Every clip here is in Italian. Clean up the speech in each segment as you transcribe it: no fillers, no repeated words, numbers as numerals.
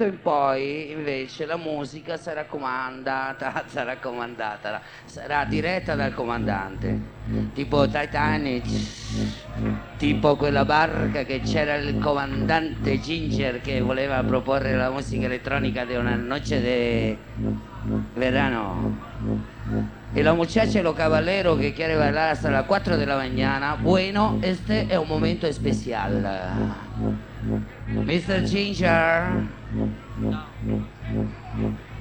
momento in poi invece la musica sarà comandata, sarà diretta dal comandante, tipo Titanic, tipo quella barca che c'era il comandante Ginger che voleva proporre la musica elettronica di una noce de verano. E la muchacha e lo cavalero que quiere bailar hasta las 4 de la mañana. Bueno, este es un momento especial. Mr. Ginger,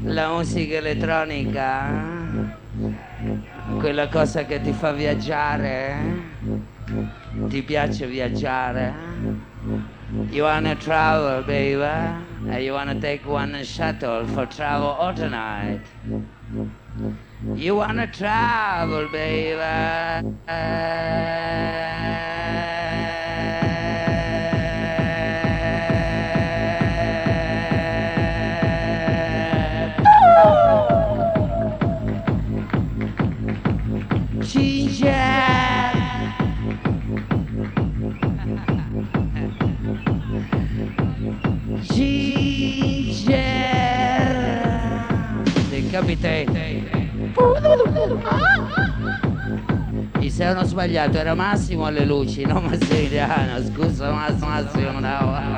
la musica elettronica, quella cosa che ti fa viaggiare, ti piace viaggiare? You wanna travel, baby? You wanna take one shuttle for travel all tonight? You wanna travel, baby? Ginger! Ginger! Decapitate! Mi sono sbagliato, era Massimo alle luci, non Massimiliano, scusa Massimo, no.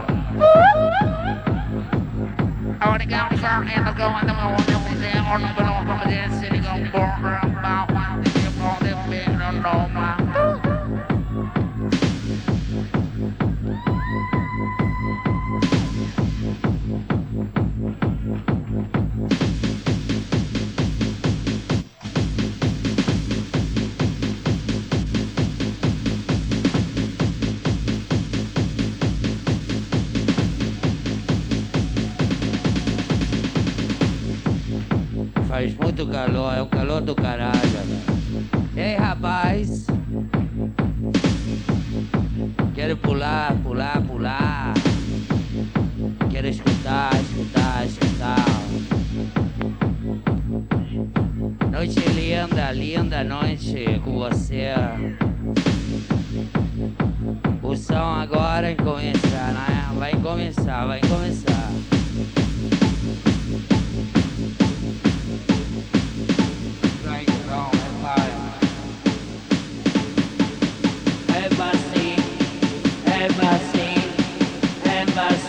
Faz muito calor, é o calor do caralho. Ei, rapaz, quero pular, pular, pular. Quero escutar, escutar, escutar. Noite linda, linda noite com você. O som agora começa, né? Vai começar, vai começar.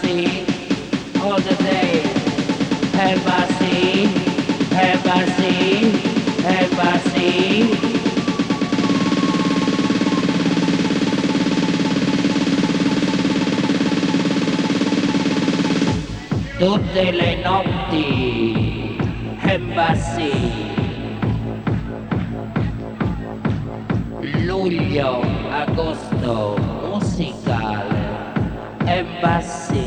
Embassy, all the day. Embassy, embassy, embassy. Tutte le notti, embassy. Luglio, agosto, musicale. Embassy.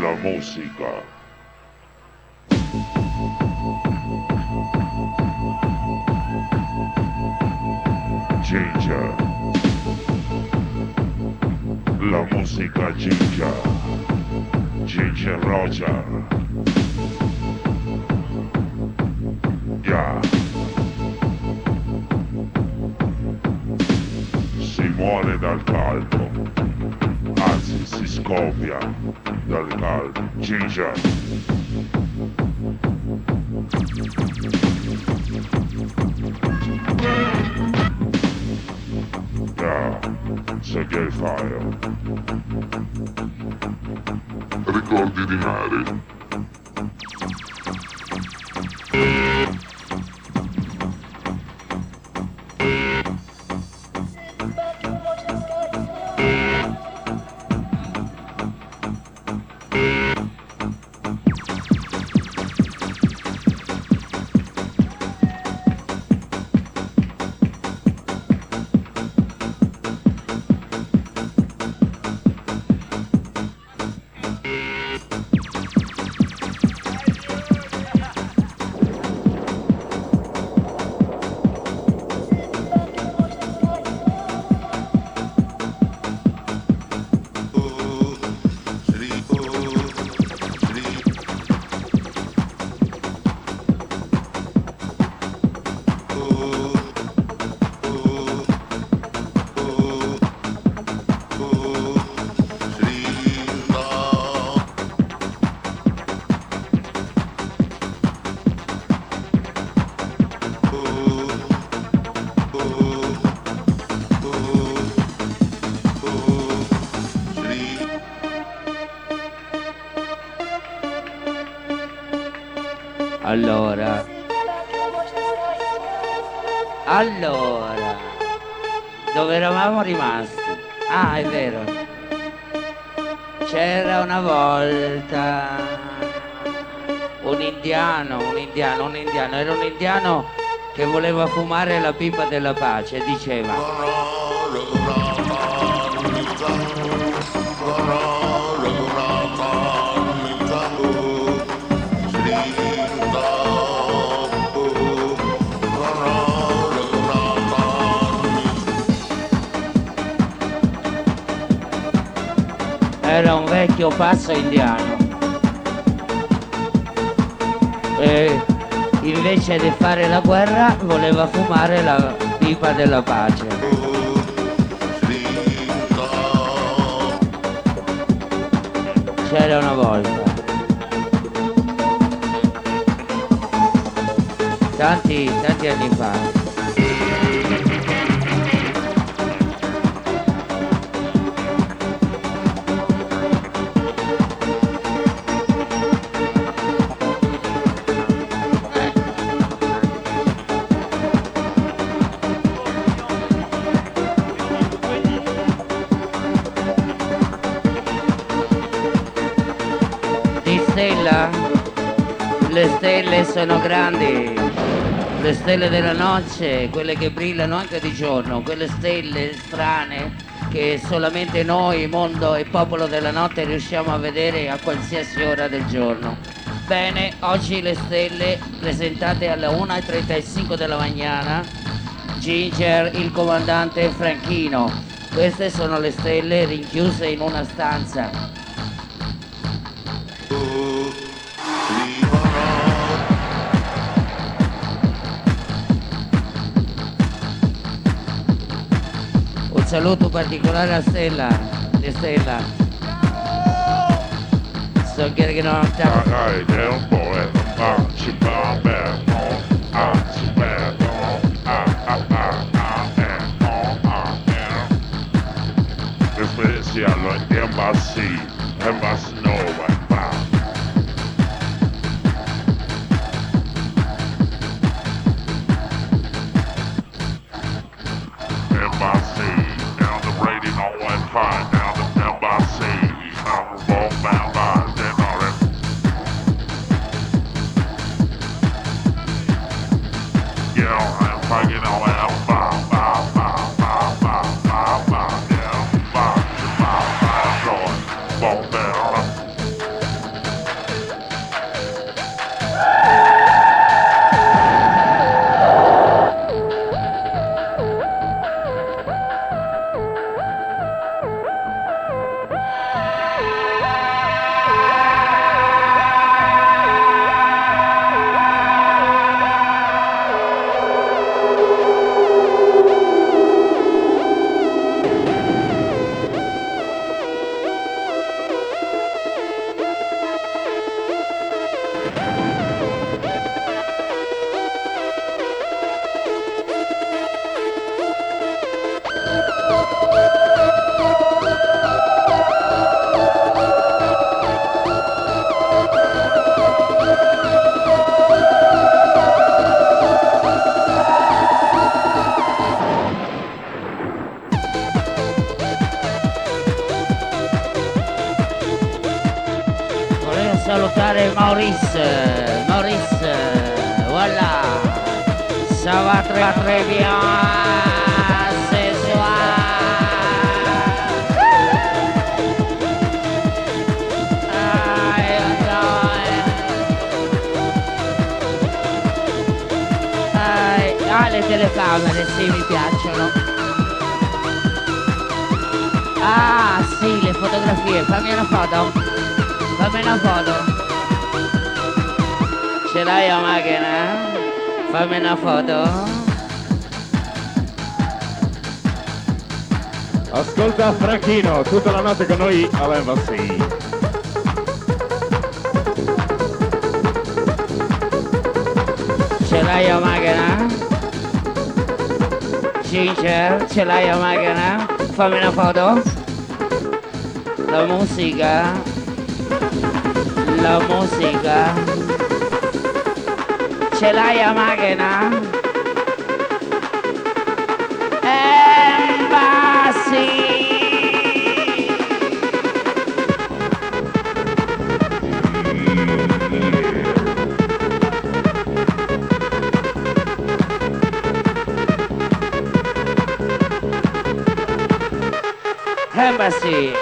La música. Ginger. La música Ginger. Ginger Roger. Yeah. Si muore dal caldo. Anzi, si scoppia dal caldo. Ginger. Yeah, c'è gay fire. Ricordi di mare. Allora, dove eravamo rimasti? Ah, è vero. C'era una volta un indiano, era un indiano che voleva fumare la pipa della pace e diceva: era un vecchio pazzo indiano e invece di fare la guerra voleva fumare la pipa della pace. C'era una volta. Tanti anni fa. Le stelle sono grandi, le stelle della notte, quelle che brillano anche di giorno, quelle stelle strane che solamente noi, mondo e popolo della notte, riusciamo a vedere a qualsiasi ora del giorno. Bene, oggi le stelle presentate alle 1:35 della mattina, Ginger, il comandante Franchino. Queste sono le stelle rinchiuse in una stanza. Saluto particolare a Stella, di Stella. So che non Embassy. Salutare Maurice, voilà, ça va très bien, ce soir. Le telecamere, sì, mi piacciono. Ah, sì, le fotografie, fammi una foto. Ce l'hai la macchina? Fammi una foto. Ascolta Franchino, tutta la notte con noi all'Embassy. Ce l'hai la macchina? Ginger, ce l'hai la macchina? Fammi una foto. La musica ce l'hai a macchina? Embassy.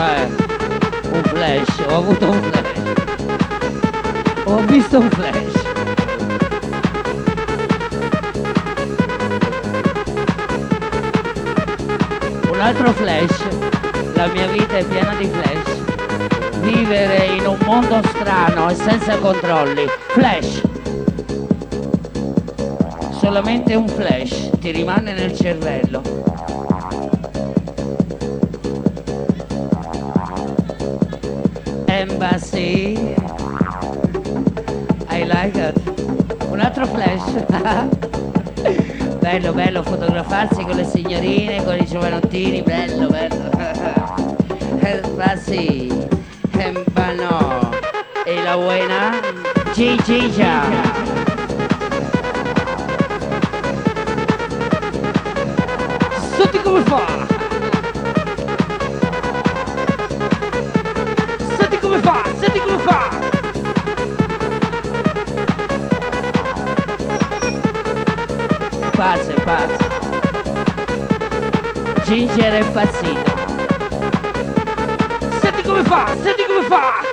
Un flash, ho avuto un flash. Ho visto un flash. Un altro flash. La mia vita è piena di flash. Vivere in un mondo strano e senza controlli. Flash. Solamente un flash ti rimane nel cervello. Embassy, I like it. Un altro flash. Bello, bello fotografarsi con le signorine, con i giovanottini, bello, bello. Embassy, Embano, e la buena Ginger. Senti come fa! Senti come fa! Senti come fa! Pazzo, pazzo! Ginger è impazzito! Senti come fa! Senti come fa!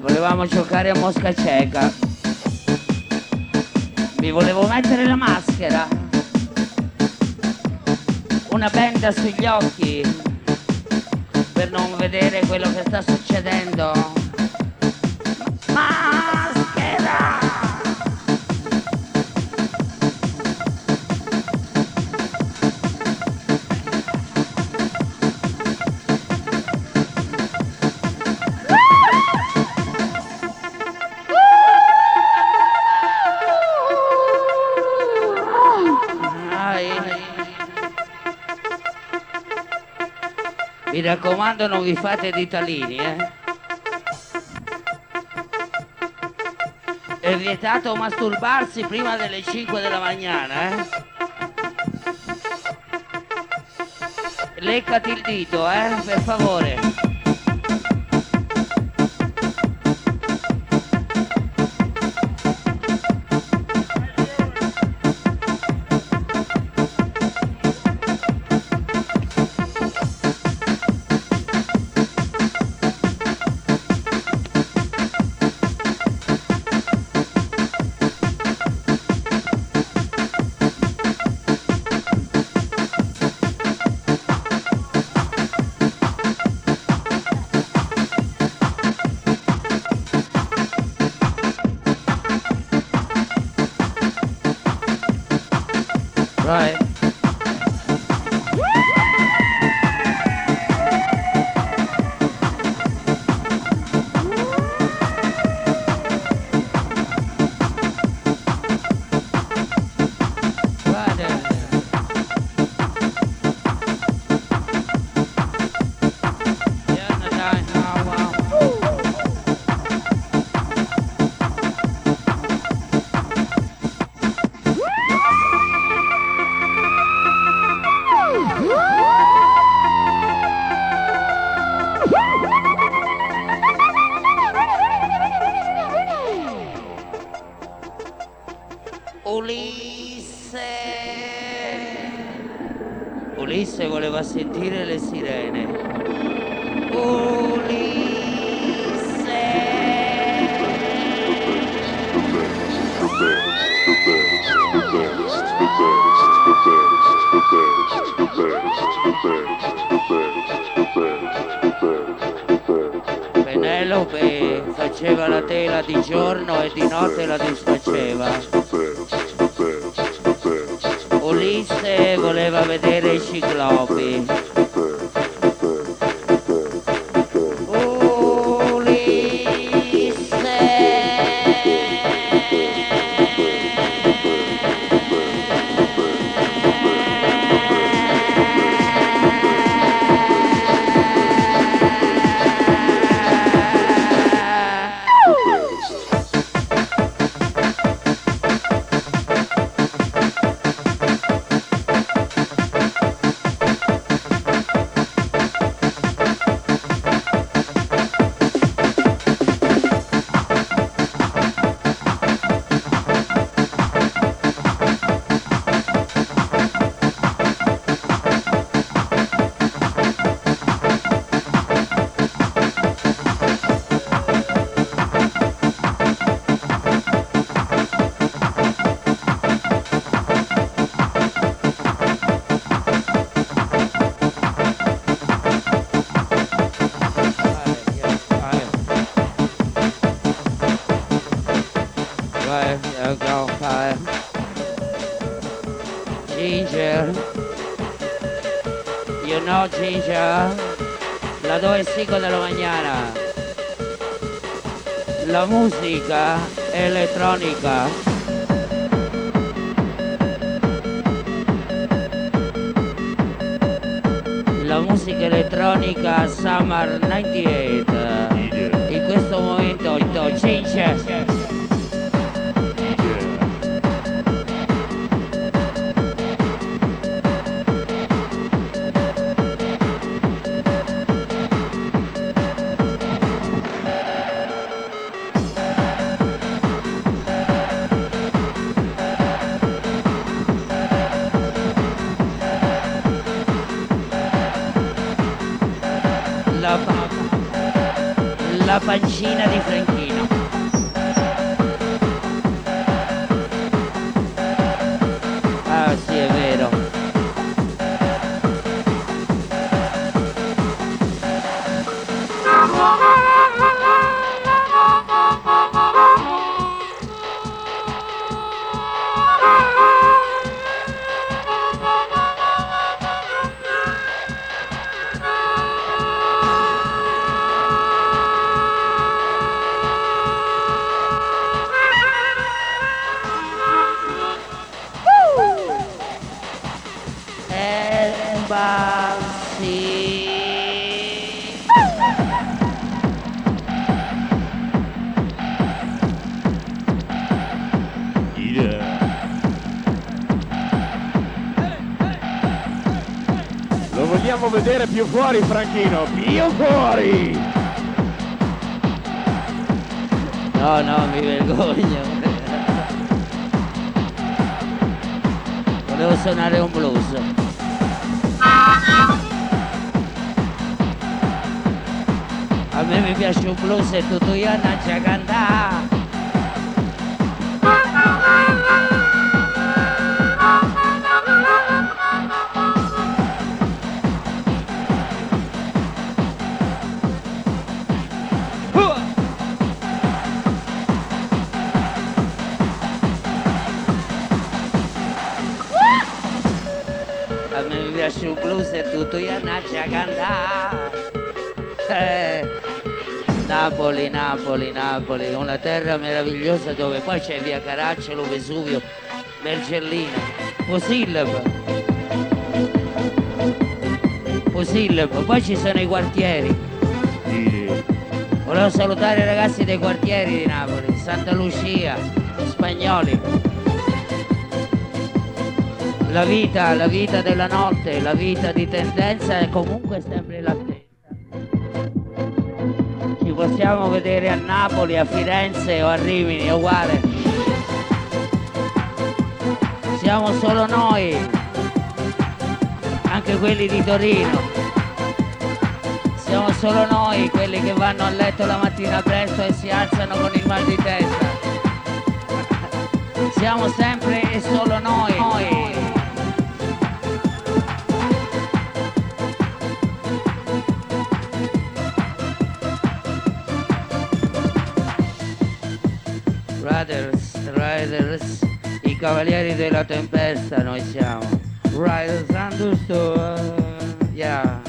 Volevamo giocare a mosca cieca. Mi volevo mettere la maschera, una benda sugli occhi per non vedere quello che sta succedendo. Maschera! Mi raccomando, non vi fate di talini, eh? È vietato masturbarsi prima delle 5 della mattina, eh? Leccati il dito, per favore. forse voleva sentire le sirene. Penelope faceva la tela di giorno e di notte la disfaceva. Ulisse voleva vedere i ciclopi. Ulisse! Ginger, you know Ginger, la due sigo della mañana, la musica elettronica. La musica elettronica Summer 98, in questo momento Ginger. La pancina di Franchino. Ah sì, è vero. Embassy. Lo vogliamo vedere più fuori, Franchino, più fuori! No, no, mi vergogno. Volevo suonare un blues. A me mi piace un blues e tutto io non c'è cantà. A me mi piace un blues e tutto io non c'è cantà. Napoli, Napoli, Napoli, una terra meravigliosa dove poi c'è via Caracciolo, Vesuvio, Mergellina, Posillipo, poi ci sono i quartieri. Volevo salutare i ragazzi dei quartieri di Napoli, Santa Lucia, Spagnoli. La vita della notte, la vita di tendenza è comunque sempre la stessa. Possiamo vedere a Napoli, a Firenze o a Rimini, è uguale. Siamo solo noi. anche quelli di Torino. Siamo solo noi quelli che vanno a letto la mattina presto e si alzano con il mal di testa. Siamo sempre e solo noi. Riders, i cavalieri della tempesta noi siamo. Riders understood, yeah.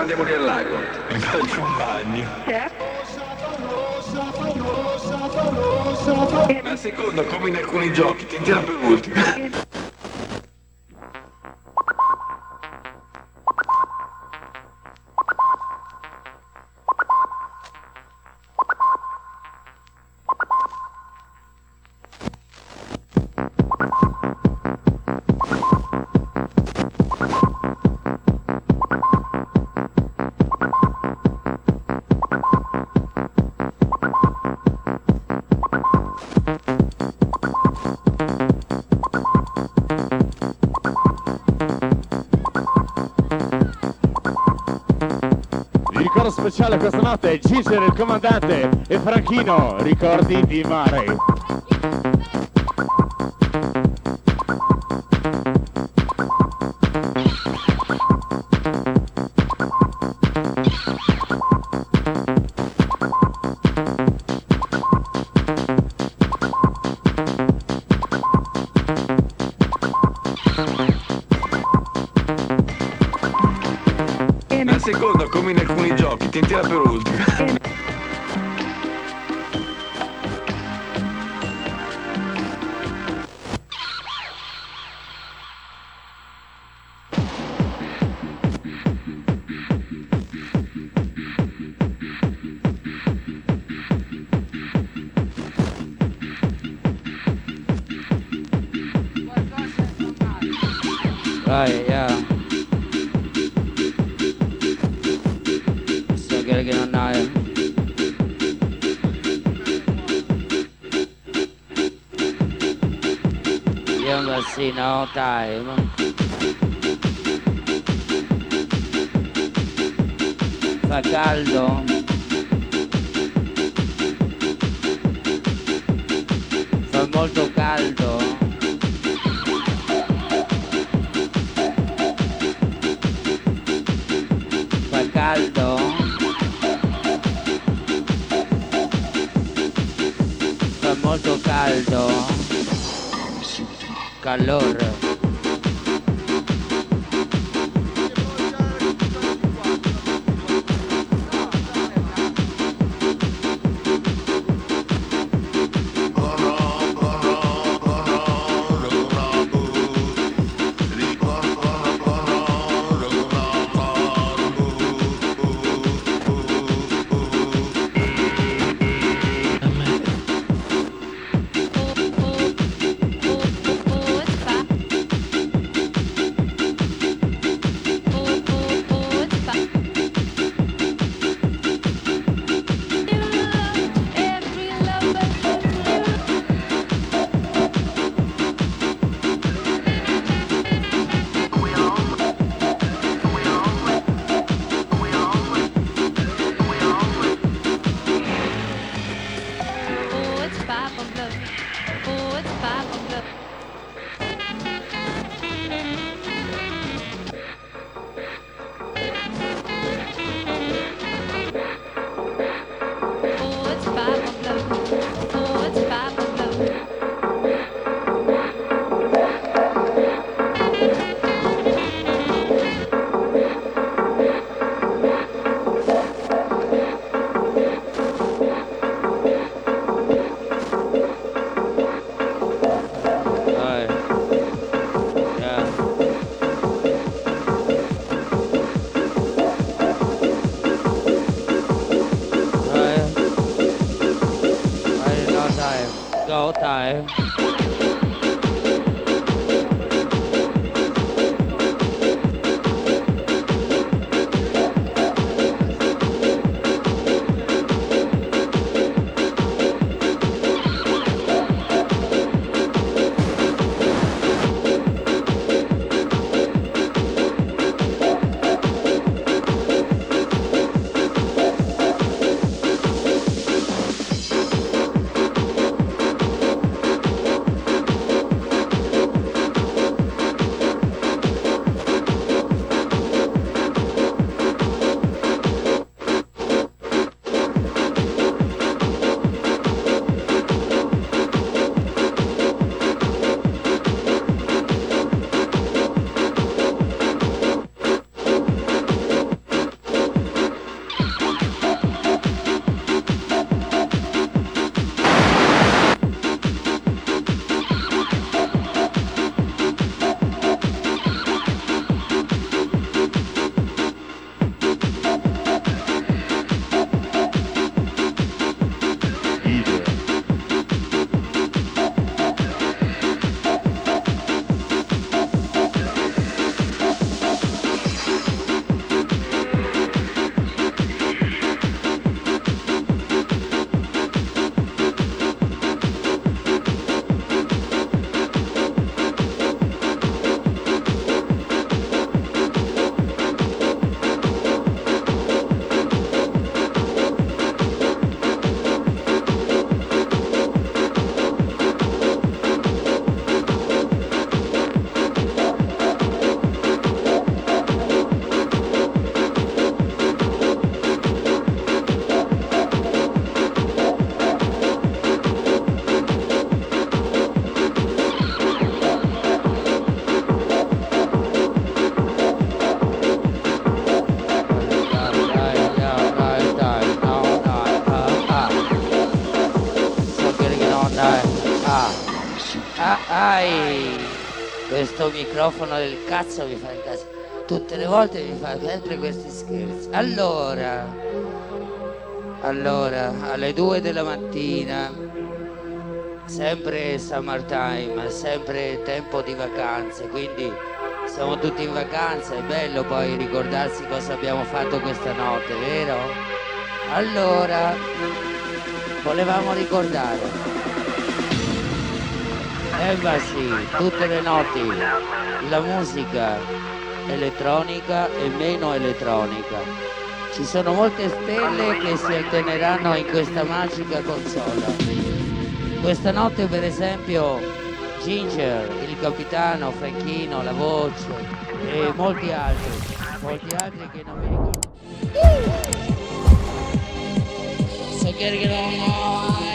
Andiamo lì al lago, mi faccio un bagno. Una seconda, come in alcuni giochi, ti tira per ultimo. Speciale questa notte, Ginger il comandante e Franchino, ricordi di mare. Right, yeah. Still gotta get on Naya. You must see no time. Fa caldo. Fa molto caldo. Caldo, fa molto caldo, calore, questo microfono del cazzo mi fa incazzare tutte le volte, mi fa sempre questi scherzi. Allora alle 2 della mattina, sempre summertime, sempre tempo di vacanze, quindi Siamo tutti in vacanza, è bello poi ricordarsi cosa abbiamo fatto questa notte, vero? Allora, volevamo ricordare Embassy, tutte le notti, la musica elettronica e meno elettronica. Ci sono molte stelle che si alterneranno in questa magica console. Questa notte per esempio Ginger, il capitano, Franchino, la voce e molti altri che non mi ricordo. So che non ho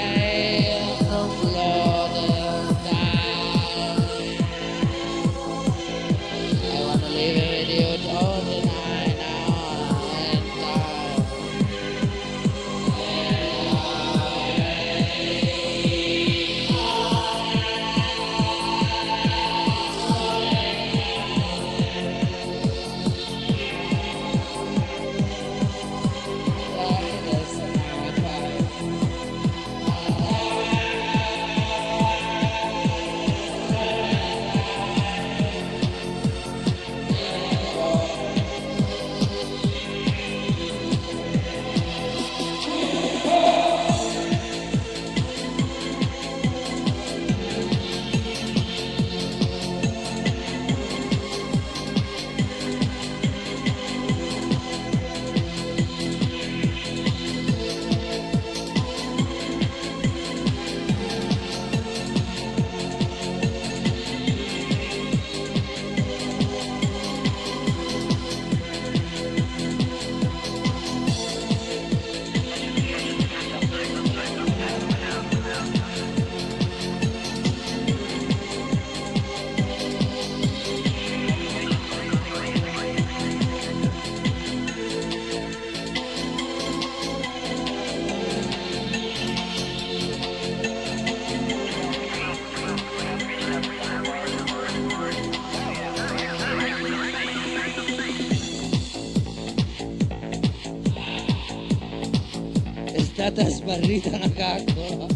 è stata sbarrita una caccola.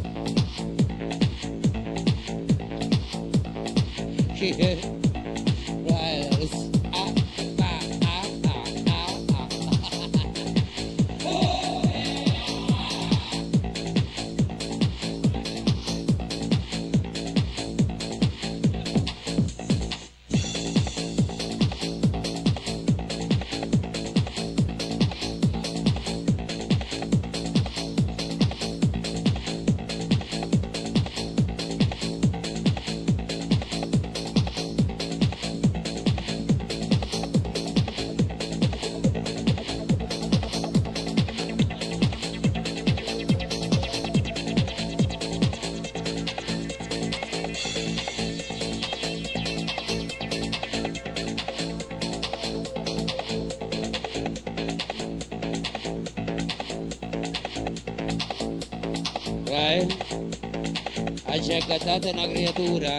Hai già cattata una creatura?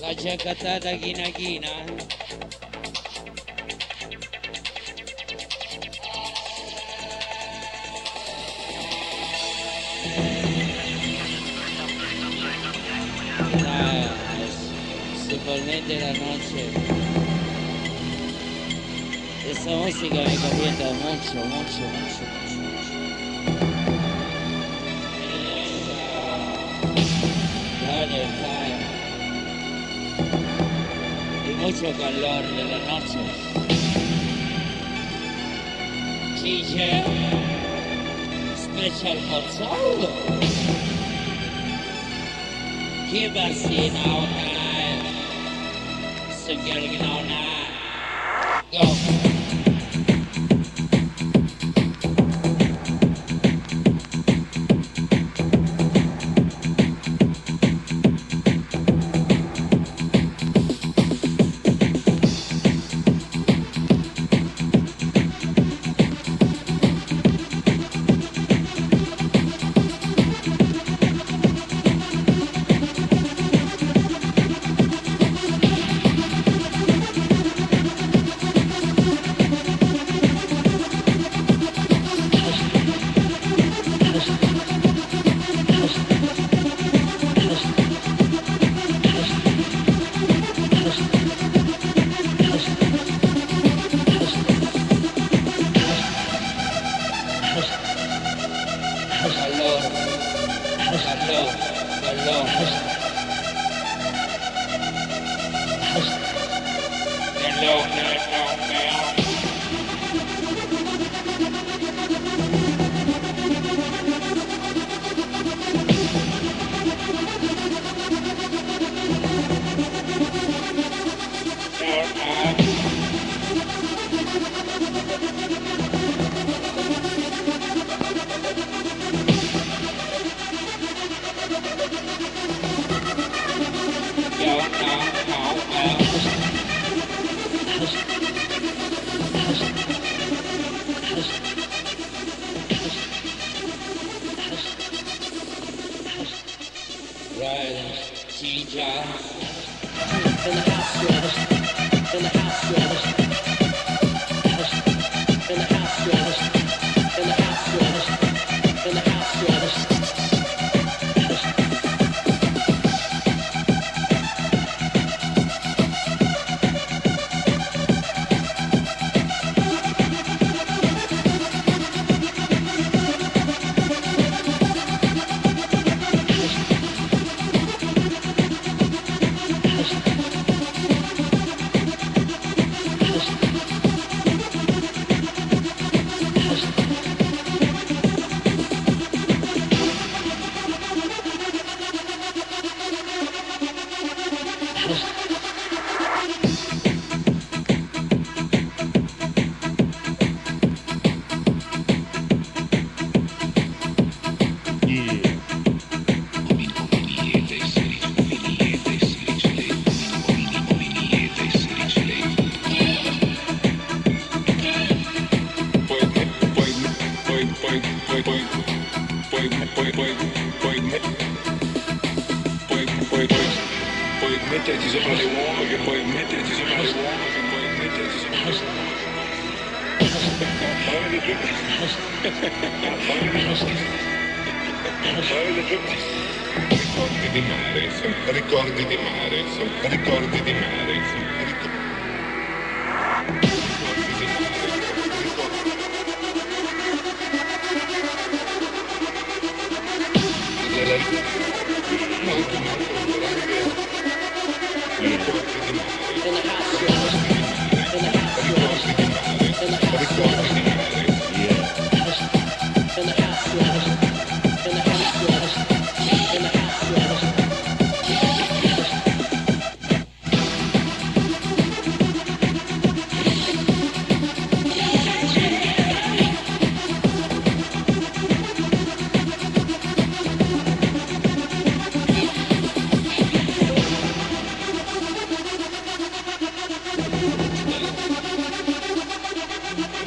L'ha già cattata china? Principalmente la noche. Esa música me calienta mucho. Y mucho calor de la noche. Ginger, special for solo. Give us in our time. So getting on now. Go. Ginger,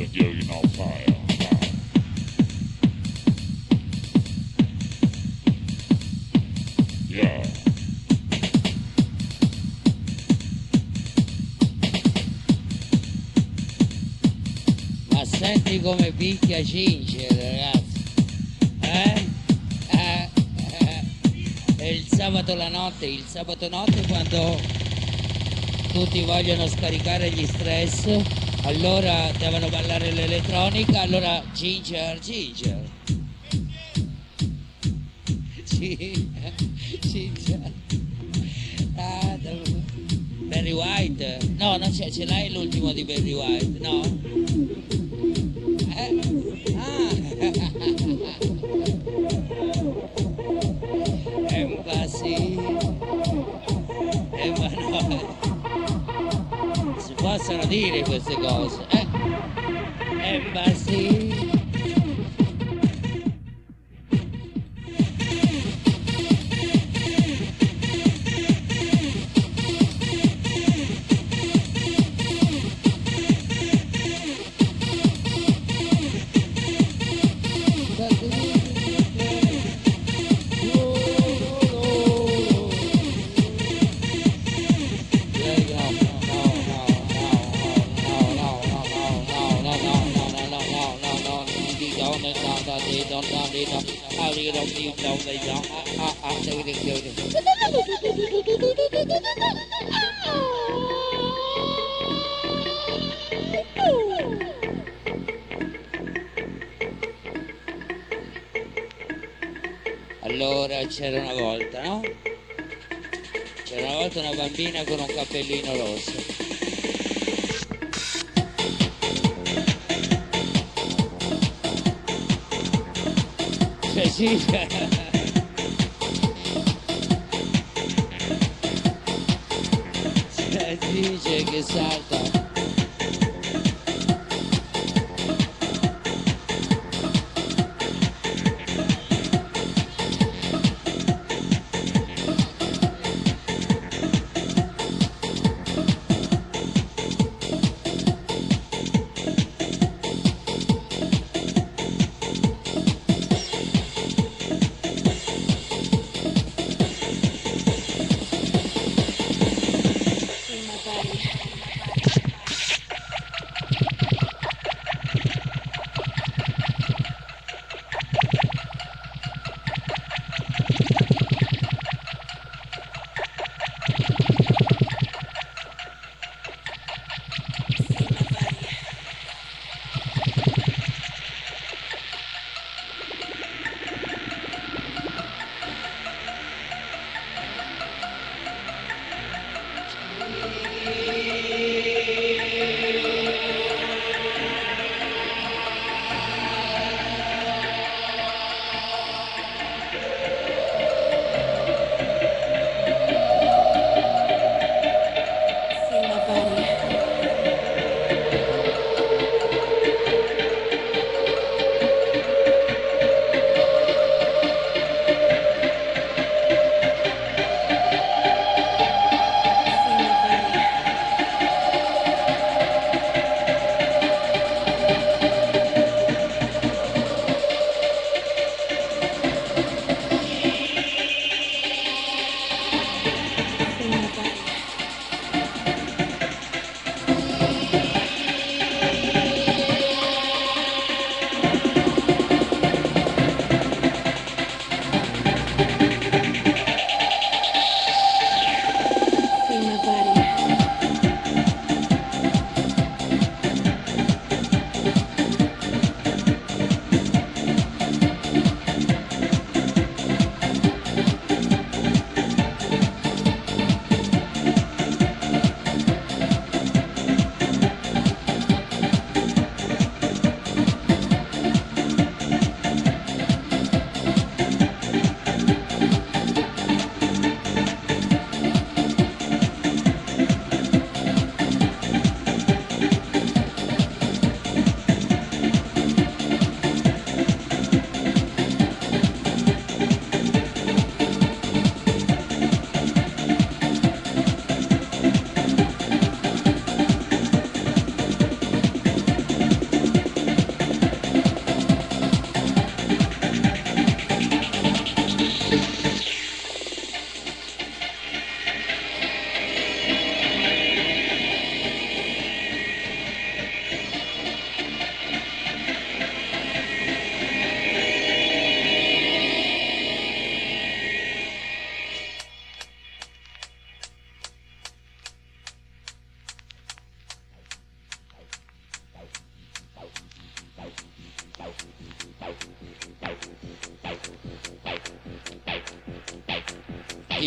again on fire. Yeah. Ma senti come picchia Ginger, ragazzi. E il sabato notte quando tutti vogliono scaricare gli stress, allora devono ballare l'elettronica, allora Ginger. Ah, Barry White? No, non c'è, ce l'hai l'ultimo di Barry White, no? Ah! Embassy. Ma no, si possono dire queste cose, eh? Embassy. Allora c'era una volta, no? C'era una volta una bambina con un cappellino rosso. Ginger che salta.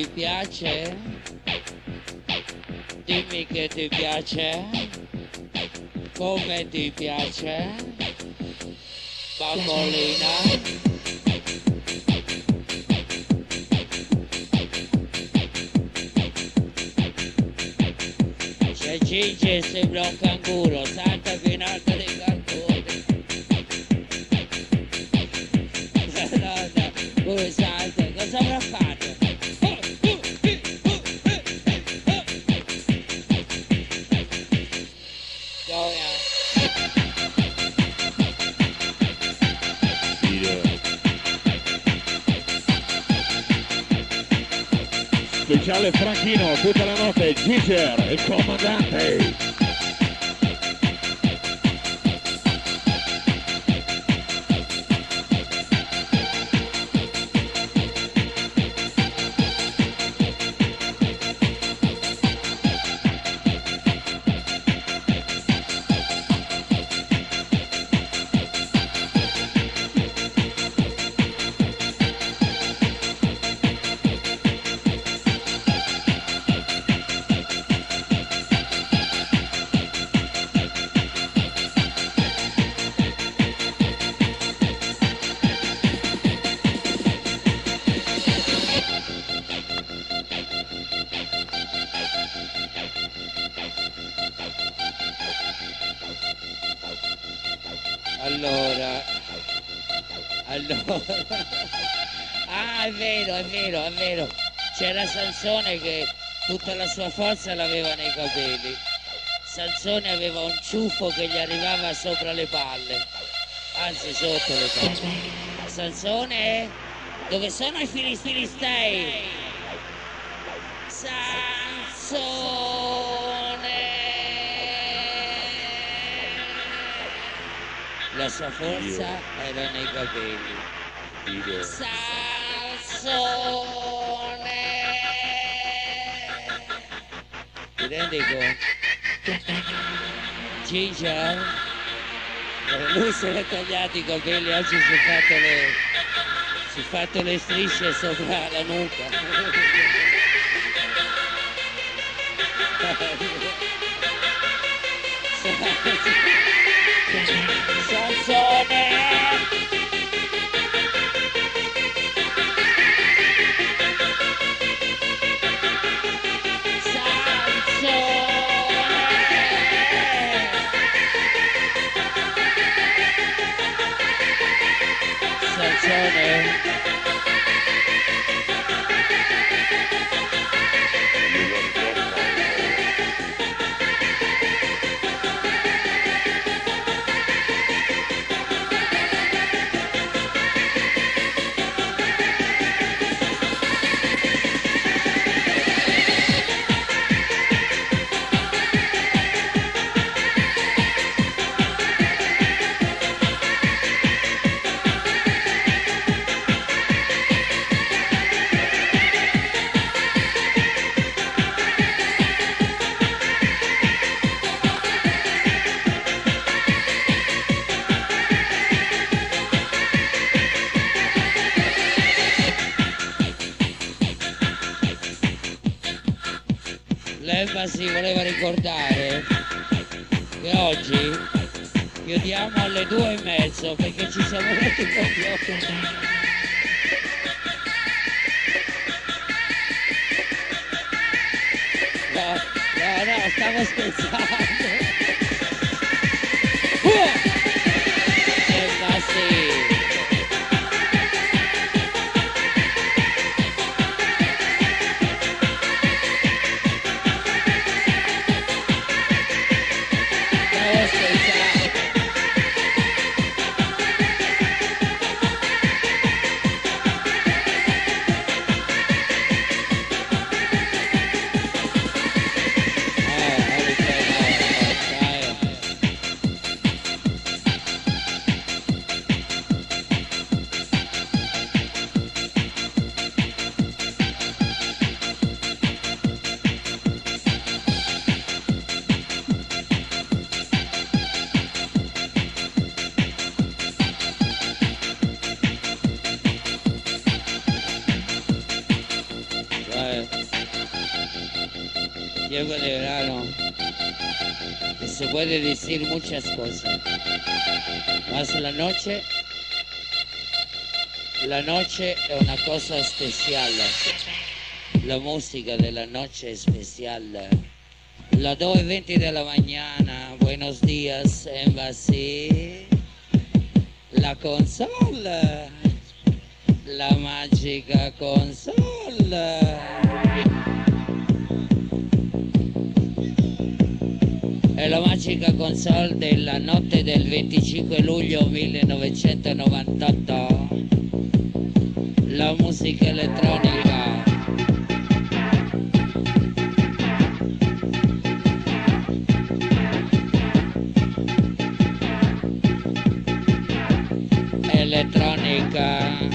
Ti piace? Dimmi che ti piace. Come ti piace? Bambolina? Ginger sembra un canguro, salta più in alto dei canguri. La donna, come salta, cosa avrà fatto? Speciale Franchino, tutta la notte, Ginger, il comandante. Ah, è vero, è vero, è vero. C'era Sansone che tutta la sua forza l'aveva nei capelli. Sansone aveva un ciuffo che gli arrivava sopra le palle, anzi sotto le palle. Sansone, dove sono i filistei? Sansone. La sua forza era nei capelli. Sansone, ti rendi conto? Ginger, lui se l'è tagliato i capelli, oggi si è fatto le strisce sopra la nuca. Sansone. L'Embassy voleva ricordare che oggi chiudiamo alle 2:30 perché ci siamo detti proprio. No, stavo scherzando. Embassy. luego de verano, que se puede decir muchas cosas, mas la noche es una cosa especial, la música de la noche es especial. Las 2:20 de la mañana, buenos días, Embassy, la consola, la magica consola. È la magica console della notte del 25 luglio 1998, la musica elettronica. Elettronica.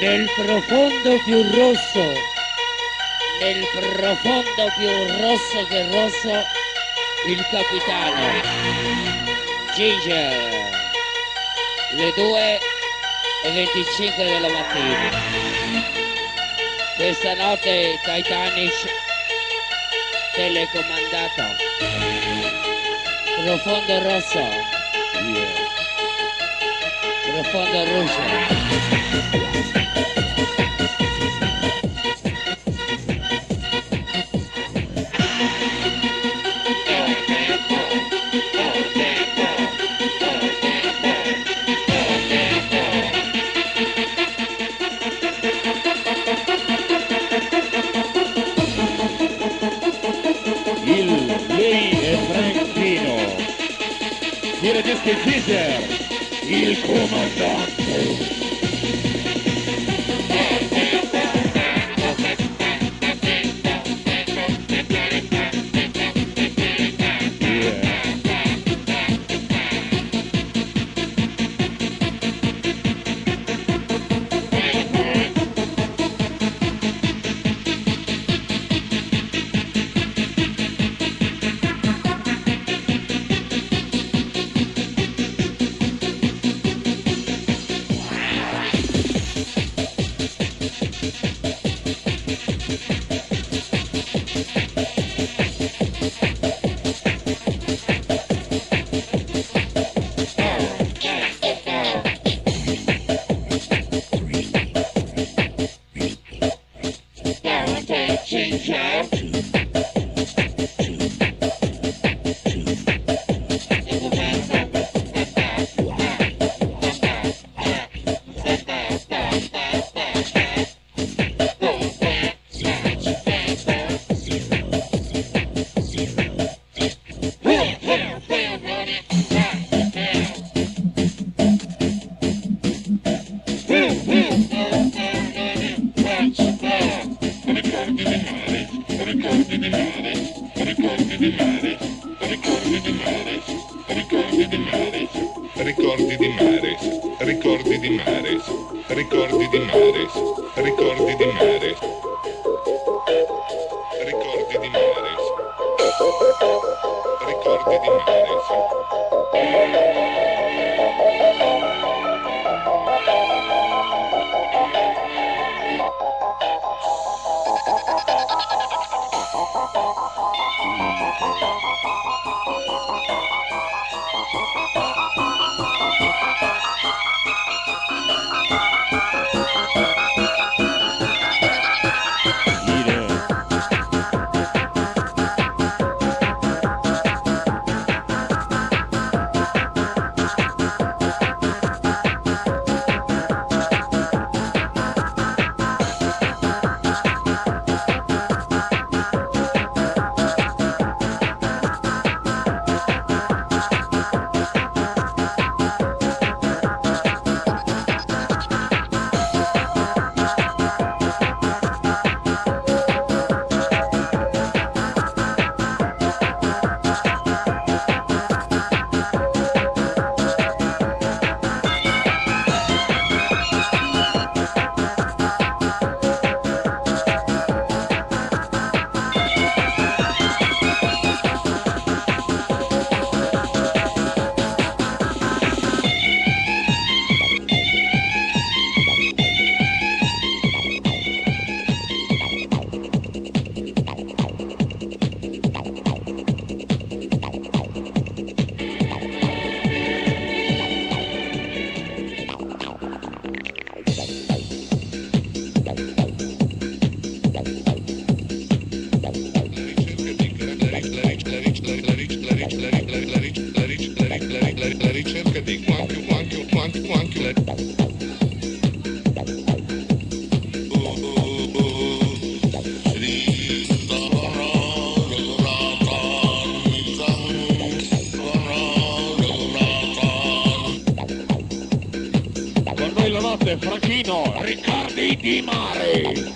Nel profondo più rosso che rosso, il capitano Ginger, le 2:25 della mattina. Questa notte Titanic telecomandata, profondo rosso, profondo rosso. Ginger, il comandante. mare, ricordi di mare, ricordi di mare, ricordi di mare, ricordi di mare, ricordi di mare, ricordi di mare, ricordi di mare, ricordi di mare. Con noi la notte, Franchino, ricordi di mare!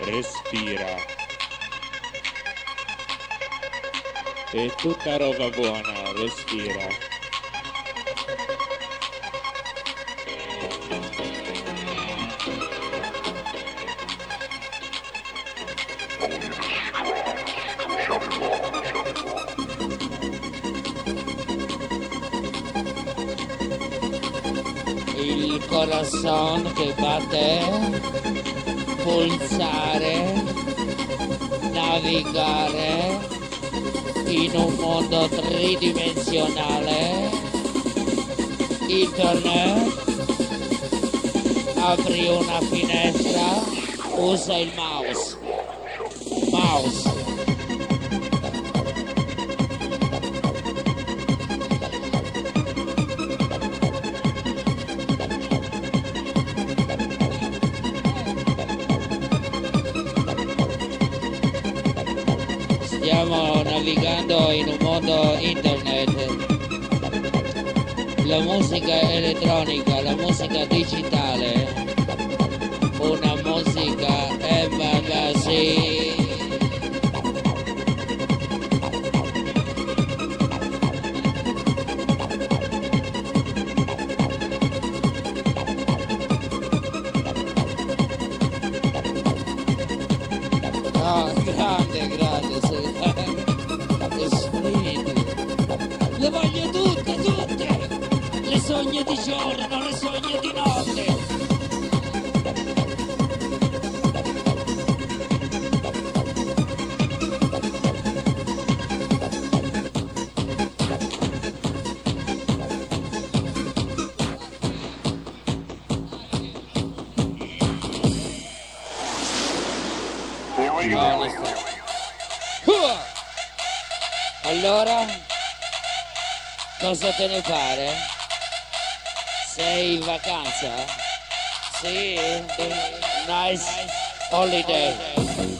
Respira. E tutta roba buona, respira. Il corazón che batte, pulsare, navigare in un mondo tridimensionale. Internet, apri una finestra, usa il mouse. Mouse. Stiamo navigando in un mondo internet, la musica elettronica, la musica digitale, una musica Embassy. Oh, grande, grande, grande spirito. Le voglio tutte, tutte, le sogno. sogno di giorno, le sogno di notte. Allora, cosa te ne pare? Sei in vacanza? Sì? Nice holiday.